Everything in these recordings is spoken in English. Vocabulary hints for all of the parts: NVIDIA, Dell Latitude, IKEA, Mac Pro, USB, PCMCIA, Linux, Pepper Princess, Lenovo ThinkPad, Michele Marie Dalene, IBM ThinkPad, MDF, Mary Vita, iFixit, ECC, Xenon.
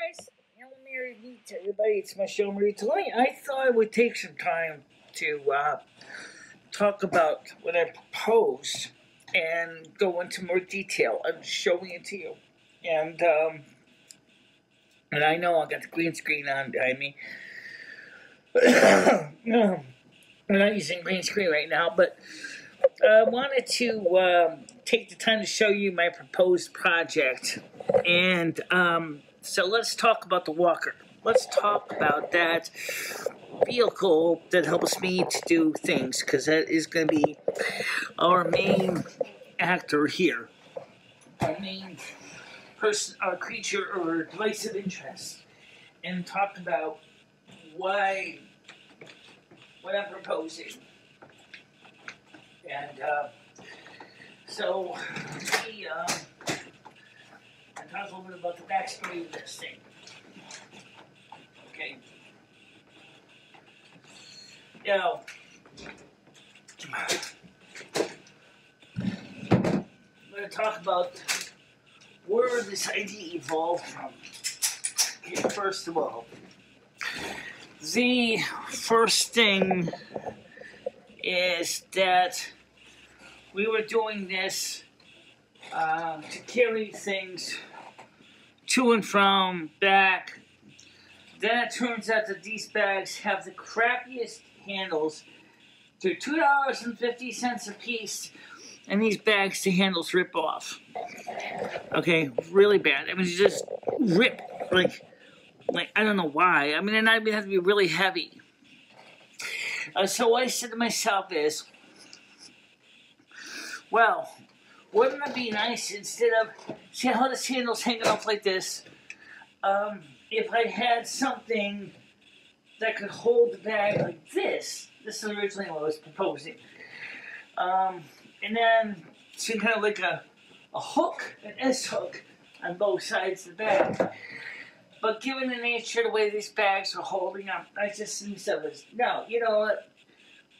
guys, I'm Mary Vita, everybody. It's Michele Marie Dalene. I thought I would take some time to talk about what I proposed and go into more detail. I'm showing it to you, and I know I got the green screen on behind me. I'm not using green screen right now, but I wanted to take the time to show you my proposed project. And so let's talk about the walker. Let's talk about that vehicle that helps me to do things, because that is going to be our main actor here, our main person, our creature, or device of interest, and talk about why, what I'm proposing. And so let me talk a little bit about the backstory of this thing. Okay. Now, I'm going to talk about where this idea evolved from. Okay, first of all, the first thing is that we were doing this to carry things to and from, back. Then it turns out that these bags have the crappiest handles. They're $2.50 a piece, and these bags, the handles rip off. Okay, really bad. I mean, you just rip, like I don't know why. I mean, and I'd have to be really heavy. So what I said to myself is, well, wouldn't it be nice, instead of, see how this handle's hanging off like this, if I had something that could hold the bag like this. This is originally what I was proposing. And then, so kind of like a hook, an S-hook, on both sides of the bag. But given the nature of the way these bags are holding up, I just see myself as, no, you know what,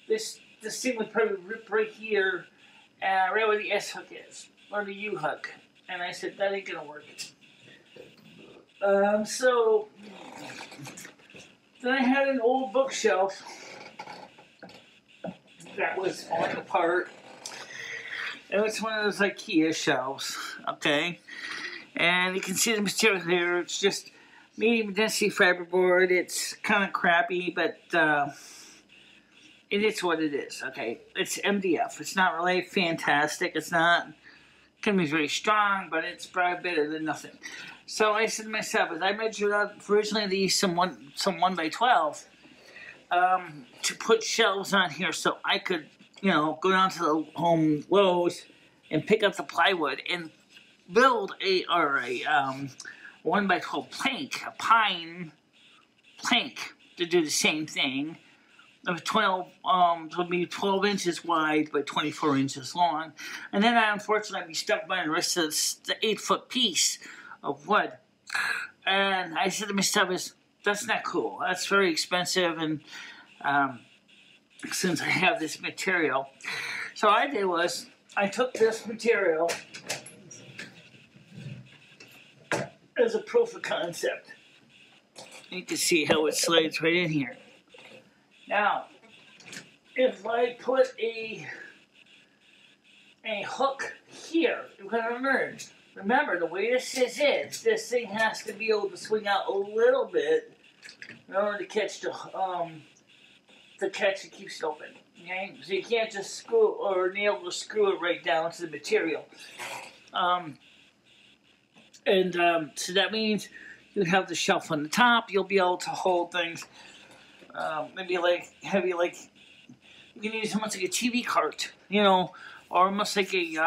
this thing would probably rip right here, right where the S-hook is, or the U-hook. And I said, that ain't gonna work. So, then I had an old bookshelf that was falling apart. It was one of those IKEA shelves, okay? And you can see the material here. It's just medium density fiberboard. It's kind of crappy, but it is what it is, okay? It's MDF. It's not really fantastic. It's not going to be very strong, but it's probably better than nothing. So I said to myself, as I measured up originally these, some 1 by 12, to put shelves on here so I could, you know, go down to the Home Lowe's and pick up the plywood and build a 1 by 12 plank, a pine plank, to do the same thing. Of 12, would be 12 inches wide by 24 inches long. And then I unfortunately be stuck by the rest of the 8-foot piece of wood. And I said to myself, that's not cool. That's very expensive. And since I have this material, so what I did was I took this material as a proof of concept. You can see how it slides right in here. Now, if I put a hook here, remember the way this is, this thing has to be able to swing out a little bit in order to catch the catch that keeps it open. Okay, so you can't just screw or nail to screw it right down to the material. So that means you have the shelf on the top. You'll be able to hold things. Maybe like heavy, like you can use almost like a TV cart, you know, or almost like a you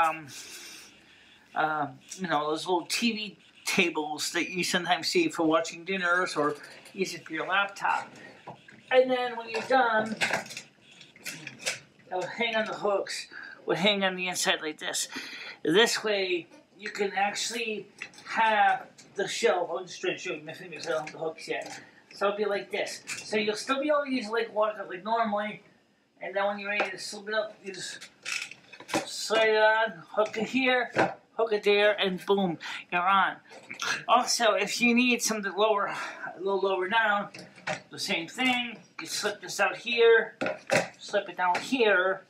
know, those little TV tables that you sometimes see for watching dinners, or use it for your laptop. And then when you're done, it'll hang on the hooks. Will hang on the inside like this. This way, you can actually have the shelf. I'm just trying to show you my fingers. I don't have the hooks yet. So it'll be like this. So you'll still be able to use it like water, like normally. And then when you're ready to slip it up, you just slide it on, hook it here, hook it there, and boom, you're on. Also, if you need something lower, a little lower down, the same thing. You slip this out here, slip it down here,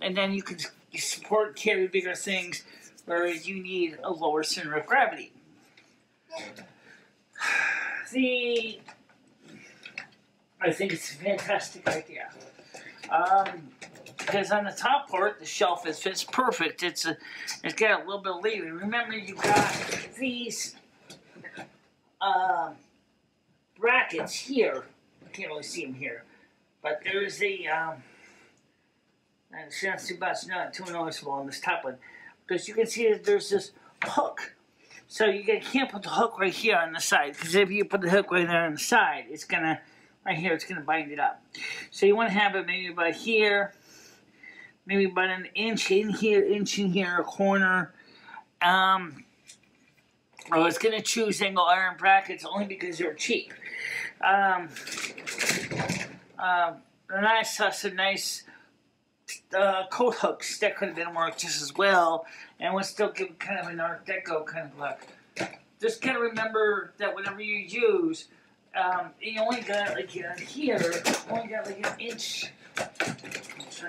and then you can support and carry bigger things where you need a lower center of gravity. I think it's a fantastic idea. Because on the top part, the shelf fits perfect. It's got a little bit of leeway. Remember, you've got these brackets here. I can't really see them here, but there is a. It's not too much, not too noticeable on this top one, because you can see that there's this hook. So you can't put the hook right here on the side, because if you put the hook right there on the side, it's gonna right here. It's gonna bind it up. So you want to have it maybe about here. Maybe about an inch in here, a corner. I was going to choose angle iron brackets only because they're cheap. And I saw some nice coat hooks that could have been worked just as well, and would still give kind of an Art Deco kind of look. Just kind of remember that whenever you use, you only got like here, you only got like an inch. You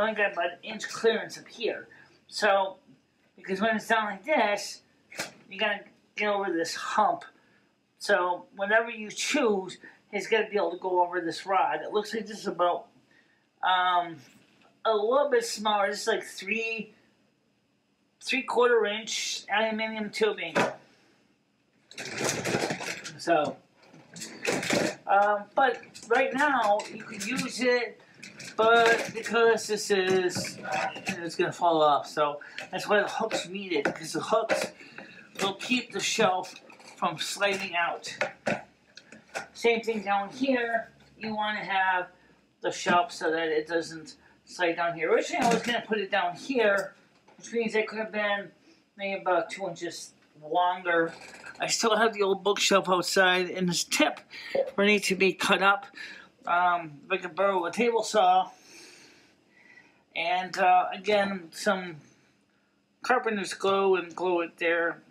only got about an inch clearance up here. So, because when it's down like this, you gotta get over this hump. So, whenever you choose, it's gotta be able to go over this rod. It looks like this is about a little bit smaller. This is like three-quarter inch aluminum tubing. So, but right now you can use it, but because this is, it's gonna fall off. So that's why the hooks need it, because the hooks will keep the shelf from sliding out. Same thing down here. You want to have the shelf so that it doesn't slide down here. Originally, I was gonna put it down here, which means it could have been maybe about 2 inches longer. I still have the old bookshelf outside, and this tip ready to be cut up. If I could borrow a table saw, and again, some carpenter's glue, and glue it there.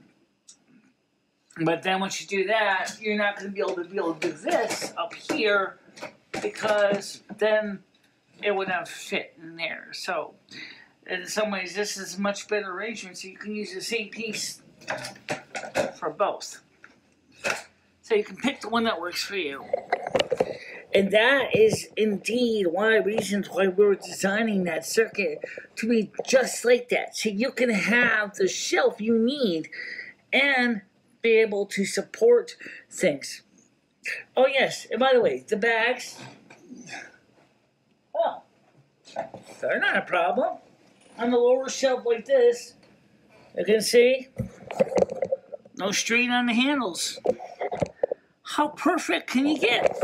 But then once you do that, you're not going to be able to do this up here, because then it would not fit in there. So in some ways, this is a much better arrangement, so you can use the same piece for both. So you can pick the one that works for you. And that is indeed one of the reasons why we were designing that circuit to be just like that. So you can have the shelf you need and be able to support things. Oh yes, and by the way, the bags, well, they're not a problem. On the lower shelf like this, you can see no strain on the handles. How perfect can you get?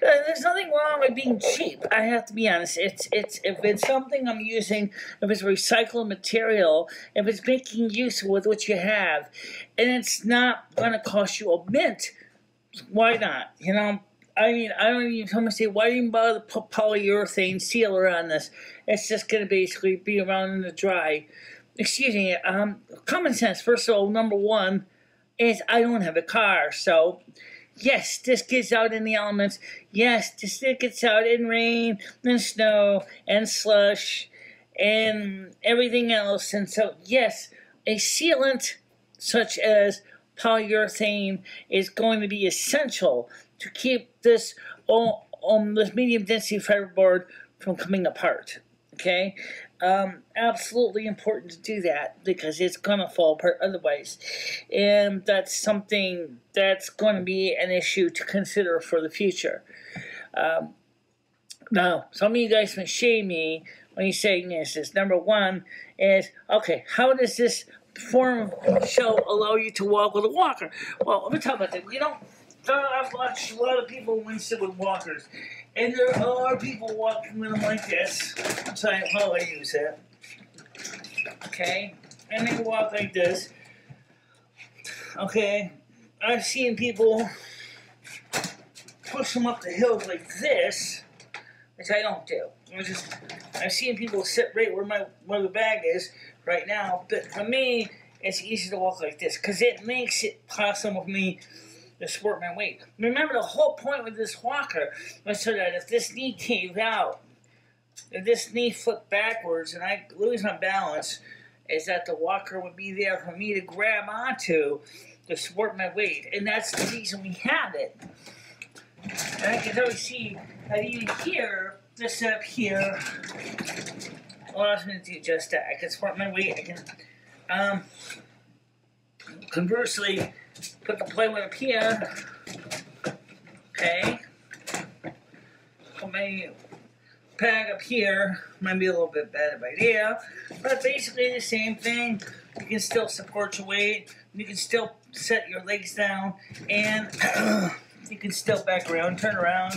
There's nothing wrong with being cheap. I have to be honest. If it's something I'm using, if it's recycled material, if it's making use with what you have, and it's not going to cost you a mint, why not? You know, I mean, I don't even tell me say why even bother to put polyurethane sealer on this. It's just going to basically be around in the dry. Excuse me. Common sense. First of all, number one is I don't have a car, so. Yes, this gets out in the elements. Yes, this gets out in rain and snow and slush and everything else. And so, yes, a sealant such as polyurethane is going to be essential to keep this, this medium-density fiberboard from coming apart, okay? Absolutely important to do that, because it's going to fall apart otherwise, and that's something that's going to be an issue to consider for the future. Now, some of you guys may shame me when you're saying this. Is number one is, okay, how does this form of show allow you to walk with a walker? Well, let me talk about that. You know, I've watched a lot of people Winston with walkers. And there are people walking with them like this. So I probably use that. Okay? And they walk like this. Okay? I've seen people push them up the hills like this. which I don't do. I've seen people sit right where the bag is right now, but for me, it's easy to walk like this because it makes it possible for me to support my weight. Remember, the whole point with this walker was so that if this knee caved out, if this knee flipped backwards and I lose my balance, is that the walker would be there for me to grab onto to support my weight. And that's the reason we have it. And I can always see that even here, this up here, allows me to do just that. I can support my weight. I can, conversely, put the plywood up here. Okay. Put my pad up here. Might be a little bit better by there. But basically the same thing. You can still support your weight. You can still set your legs down. And you can still back around, turn around,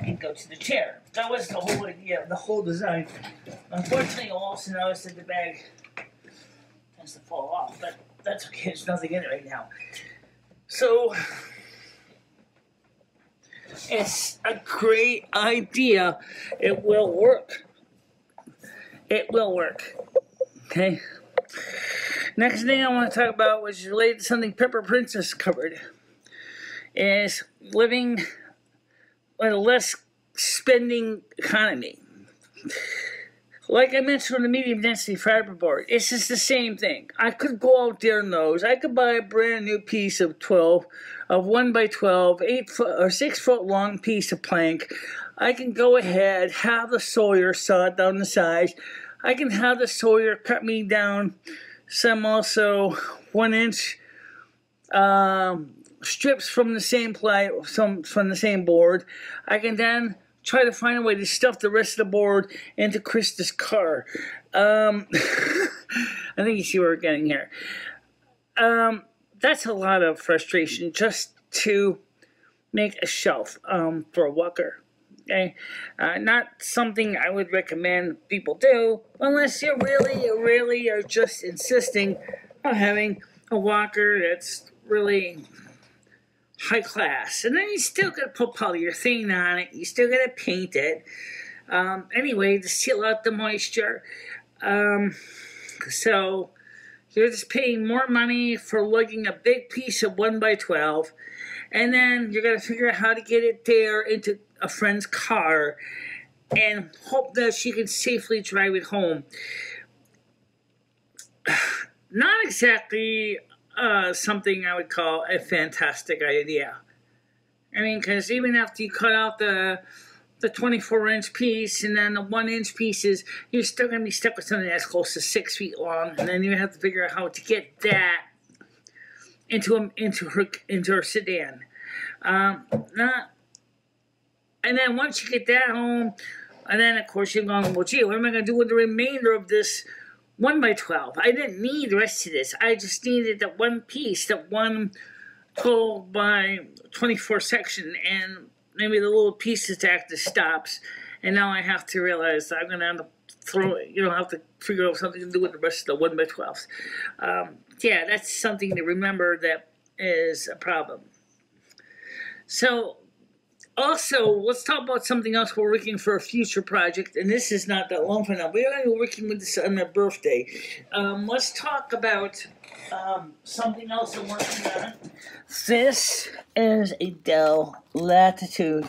and go to the chair. That was the whole idea, the whole design. Unfortunately, I also noticed that the bag tends to fall off. But that's okay, there's nothing in it right now. So, it's a great idea. It will work. It will work. Okay. Next thing I want to talk about, which is related to something Pepper Princess covered, is living in a less spending economy. Like I mentioned on the medium density fiberboard, it's just the same thing. I could go out there and those. I could buy a brand new piece of 1 by 12, 8 foot or 6 foot long piece of plank. I can go ahead, have the sawyer saw down the sides. I can have the sawyer cut me down some also 1 inch strips from the same ply, some from the same board. I can then try to find a way to stuff the rest of the board into Krista's car. I think you see where we're getting here. That's a lot of frustration just to make a shelf for a walker. Okay? Not something I would recommend people do unless you really are just insisting on having a walker that's really high class, and then you still gotta put polyurethane on it. You still gotta paint it anyway to seal out the moisture. So you're just paying more money for lugging a big piece of 1 by 12, and then you're gonna figure out how to get it there into a friend's car and hope that she can safely drive it home. Not exactly something I would call a fantastic idea. I mean, because even after you cut out the 24-inch piece and then the 1-inch pieces, you're still going to be stuck with something that's close to 6 feet long, and then you have to figure out how to get that into her sedan. And then once you get that home, and then of course you're going, well, gee, what am I going to do with the remainder of this 1 by 12. I didn't need the rest of this. I just needed that one piece, that one 12 by 24 section, and maybe the little pieces to act as stops. And now I have to realize that I'm going to have to throw it. You know, I have to figure out something to do with the rest of the 1 by 12s. Yeah, that's something to remember that is a problem. So, also, let's talk about something else we're working for a future project, and this is not that long from now. We're going to be working with this on my birthday. Let's talk about something else I'm working on. This is a Dell Latitude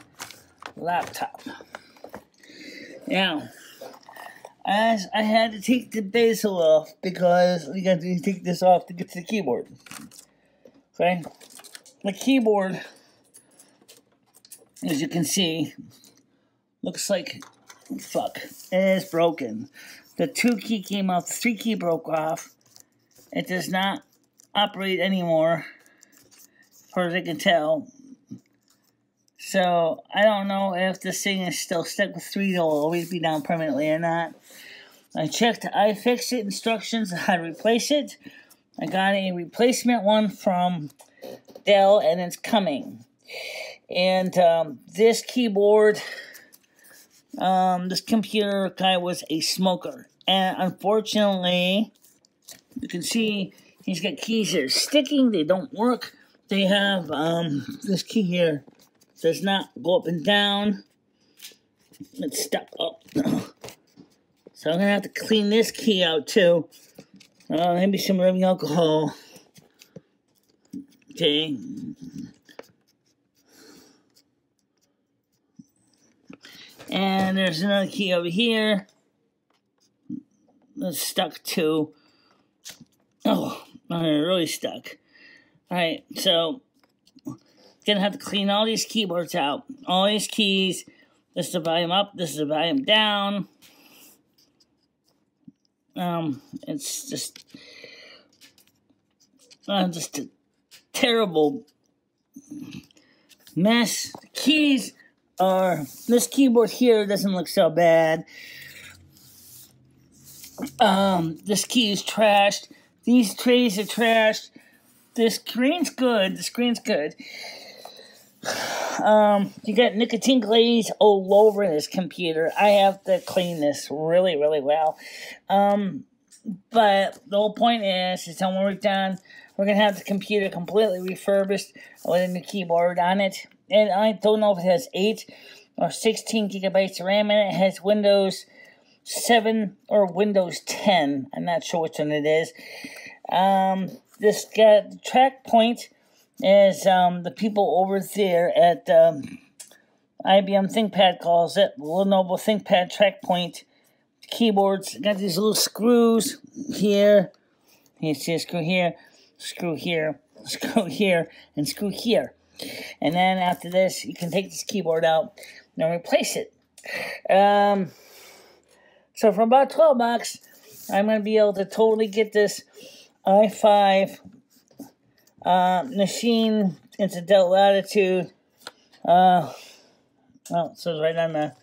laptop. Now, as I had to take the bezel off because we got to take this off to get to the keyboard. Okay, the keyboard, as you can see, looks like, fuck, it is broken. The 2 key came off, the 3 key broke off. It does not operate anymore, as far as I can tell. So, I don't know if this thing is still stuck with 3, it'll always be down permanently or not. I checked the iFixit instructions on how to replace it. I got a replacement one from Dell, and it's coming. And this keyboard, this computer guy was a smoker. And unfortunately, you can see he's got keys that are sticking. They don't work. They have this key here. Does not go up and down. Let's step up. So I'm going to have to clean this key out too. Maybe some rubbing alcohol. Okay. And there's another key over here. That's stuck to. Oh, I'm really stuck. Alright, so gonna have to clean all these keyboards out. All these keys. This is the volume up, this is the volume down. It's just a terrible mess. The keys are, this keyboard here doesn't look so bad. This key is trashed. These trays are trashed. The screen's good. The screen's good. You got nicotine glaze all over this computer. I have to clean this really, really well. But the whole point is when we're done, we're going to have the computer completely refurbished with a new keyboard on it. And I don't know if it has 8 or 16 gigabytes of RAM in it. It has Windows 7 or Windows 10. I'm not sure which one it is. This got the track point is the people over there at IBM ThinkPad calls it Lenovo ThinkPad track point keyboards. Got these little screws here. You see a screw here, screw here, screw here, and screw here. And then after this, you can take this keyboard out and replace it. So for about 12 bucks, I'm going to be able to totally get this i5 machine into Dell Latitude. Well, it says right on the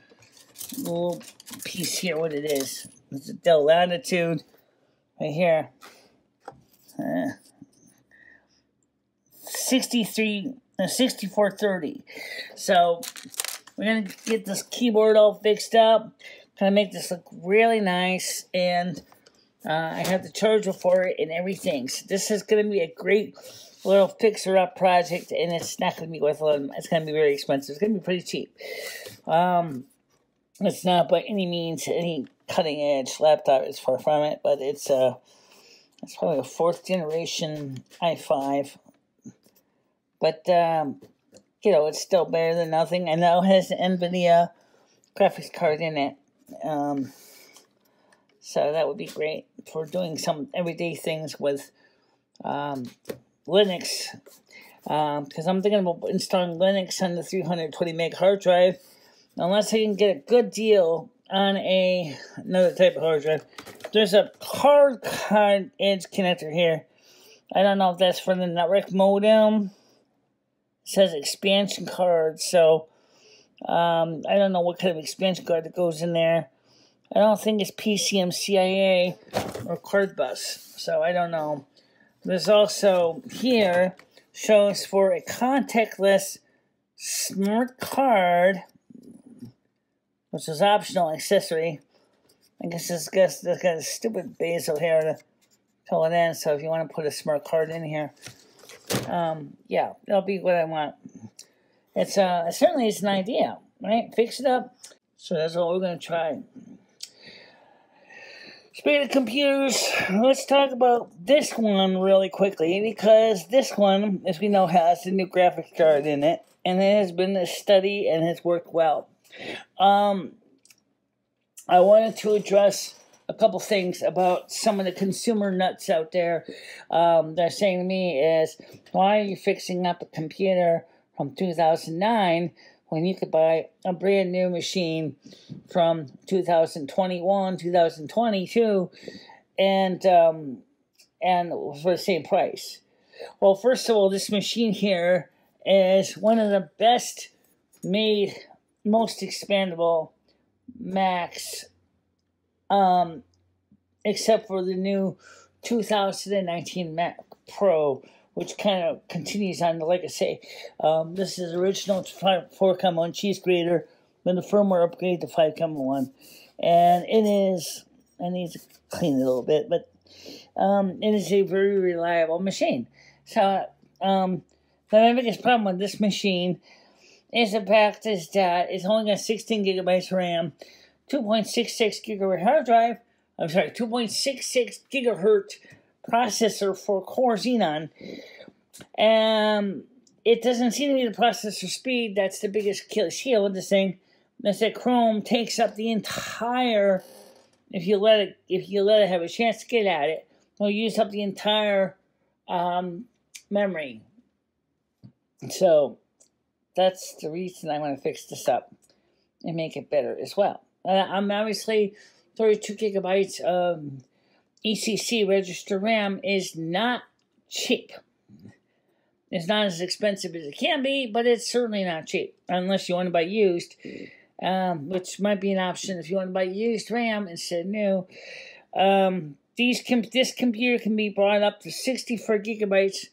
little piece here what it is. It's a Dell Latitude right here. 6430. So we're going to get this keyboard all fixed up. Going to make this look really nice, and I have the charger for it and everything. So this is going to be a great little fixer-up project, and it's not going to be worth a lot. It's going to be very expensive. It's going to be pretty cheap. It's not by any means any cutting-edge laptop. It's far from it, but it's probably a fourth-generation i5. But, you know, it's still better than nothing. I know it has an NVIDIA graphics card in it. So that would be great for doing some everyday things with Linux, because I'm thinking about installing Linux on the 320 meg hard drive, unless I can get a good deal on another type of hard drive. There's a card edge connector here. I don't know if that's for the network modem. It says expansion card, so I don't know what kind of expansion card that goes in there. I don't think it's PCMCIA or card bus, so I don't know. There's also here shows for a contactless smart card, which is optional accessory. I guess this has got a stupid bezel here to pull it in, so if you want to put a smart card in here, yeah, that'll be what I want. It's certainly it's an idea, right? Fix it up. So that's all we're gonna try. Speaking of computers, let's talk about this one really quickly, because this one, as we know, has a new graphics card in it, and it has been a study and has worked well. I wanted to address a couple things about some of the consumer nuts out there that are saying to me is, why are you fixing up a computer from 2009 when you could buy a brand new machine from 2021, 2022, and for the same price? Well, first of all, this machine here is one of the best made, most expandable Macs, except for the new 2019 Mac Pro, which kind of continues on the legacy. This is original 4.1 cheese grater with a firmware upgrade to 5.1. And it is, I need to clean it a little bit, but it is a very reliable machine. So the biggest problem with this machine is a package that is only got 16 gigabytes RAM, 2.66 gigahertz hard drive, 2.66 gigahertz processor for Core Xenon. It doesn't seem to be the processor speed that's the biggest shield with this thing. That's that Chrome takes up the entire, if you let it have a chance to get at it, will use up the entire memory. So that's the reason I want to fix this up and make it better as well. I'm obviously 32 gigabytes of ECC register RAM is not cheap. It's not as expensive as it can be, but it's certainly not cheap unless you want to buy used, which might be an option if you want to buy used RAM instead of new. This computer can be brought up to 64 gigabytes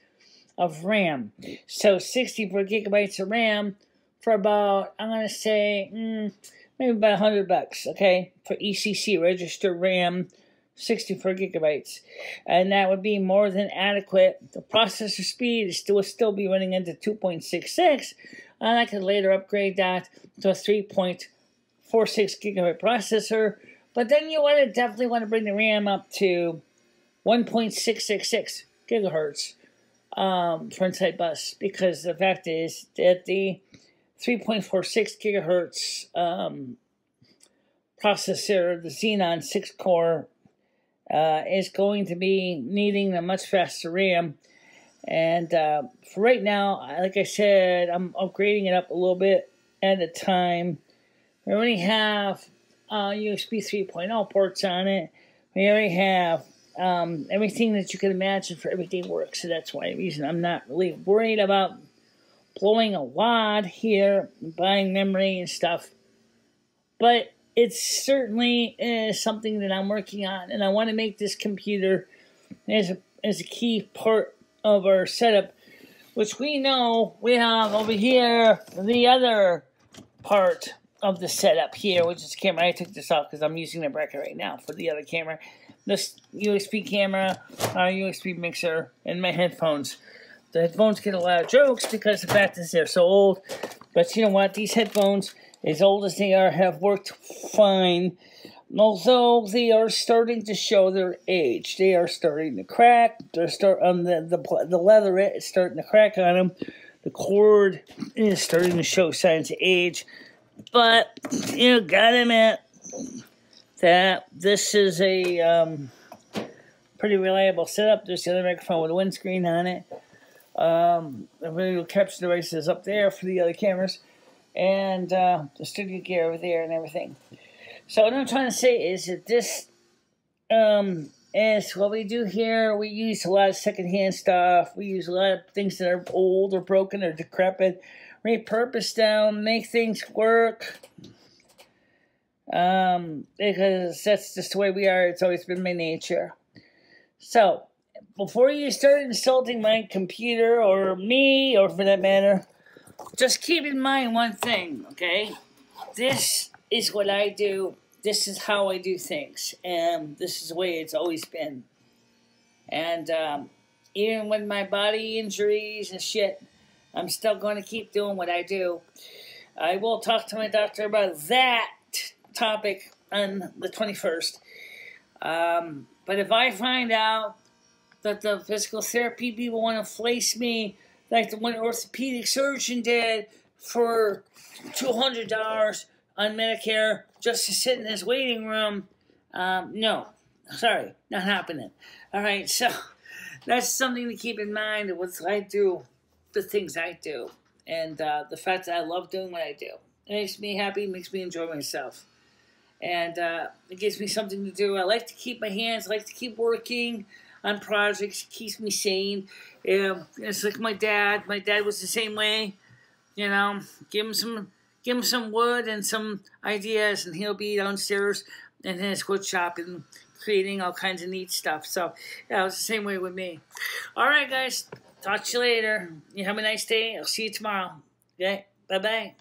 of RAM. So 64 gigabytes of RAM for about, I'm going to say, maybe about $100, okay, for ECC register RAM, 64 gigabytes. And that would be more than adequate. The processor speed is will still be running into 2.66, and I could later upgrade that to a 3.46 gigabyte processor. But then you want to definitely want to bring the RAM up to 1.666 gigahertz for inside bus, because the fact is that the 3.46 gigahertz processor, the Xenon 6-core, is going to be needing a much faster RAM. And for right now, like I said, I'm upgrading it up a little bit at a time. We already have USB 3.0 ports on it. We already have everything that you can imagine for everyday work. So that's why reason I'm not really worried about blowing a wad here, buying memory and stuff. But it certainly is something that I'm working on, and I want to make this computer as a key part of our setup, which we know we have over here, the other part of the setup here, which is the camera. I took this off because I'm using the bracket right now for the other camera. This USB camera, our USB mixer, and my headphones. The headphones get a lot of jokes because the fact is they're so old. But you know what? These headphones, as old as they are, have worked fine. Although they are starting to show their age. They are starting to crack. They're the leather is starting to crack on them. The cord is starting to show signs of age. But you gotta admit that this is a pretty reliable setup. There's the other microphone with a windscreen on it. The video capture device is up there for the other cameras, and the studio gear over there and everything. So what I'm trying to say is that this is what we do here. We use a lot of secondhand stuff. We use a lot of things that are old or broken or decrepit, repurpose them, make things work, because that's just the way we are. It's always been my nature. So before you start insulting my computer, or me, or for that matter, just keep in mind one thing, okay? This is what I do. This is how I do things. And this is the way it's always been. And even with my body injuries and shit, I'm still going to keep doing what I do. I will talk to my doctor about that topic on the 21st. But if I find out that the physical therapy people want to flace me like the one orthopedic surgeon did for $200 on Medicare just to sit in his waiting room, no, sorry, not happening. All right, so that's something to keep in mind, what I do, the things I do, and the fact that I love doing what I do. It makes me happy, makes me enjoy myself, and it gives me something to do. I like to keep my hands, I like to keep working on projects. It keeps me sane. It's like my dad. My dad was the same way. You know, give him some wood and some ideas, and he'll be downstairs in his woodshop and creating all kinds of neat stuff. So yeah, it was the same way with me. All right, guys. Talk to you later. You have a nice day. I'll see you tomorrow. Okay? Bye-bye.